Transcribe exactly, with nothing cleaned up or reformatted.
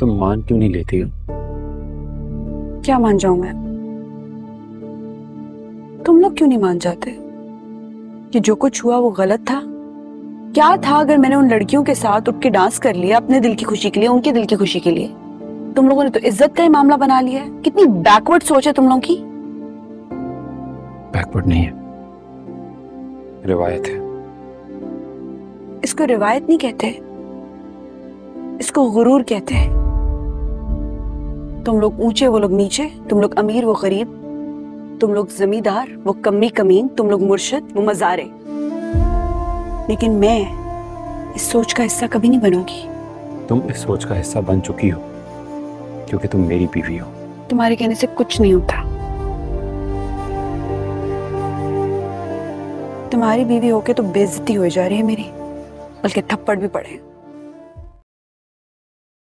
तुम मान क्यों नहीं लेती हो? क्या मान जाऊं मैं? तुम लोग क्यों नहीं मान जाते कि जो कुछ हुआ वो गलत था? क्या था अगर मैंने उन लड़कियों के साथ उठ के डांस कर लिया अपने दिल की खुशी के लिए, उनके दिल की खुशी के लिए? तुम लोगों ने तो इज्जत का ही मामला बना लिया है। कितनी बैकवर्ड सोच है तुम लोगों की। बैकवर्ड नहीं है, रिवायत है। इसको रिवायत नहीं कहते, इसको गुरूर कहते हैं। तुम लोग ऊंचे वो लोग नीचे, तुम लोग अमीर वो गरीब, तुम लोग जमींदार वो कमी कमीन, तुम लोग मुर्शिद वो मजारे। लेकिन मैं इस सोच का हिस्सा कभी नहीं बनूंगी। तुम इस सोच का हिस्सा बन चुकी हो क्योंकि तुम मेरी बीवी हो। तुम्हारे कहने से कुछ नहीं होता। तुम्हारी बीवी होके तो बेइज्जती हो जा रही है मेरी, बल्कि थप्पड़ भी पड़े।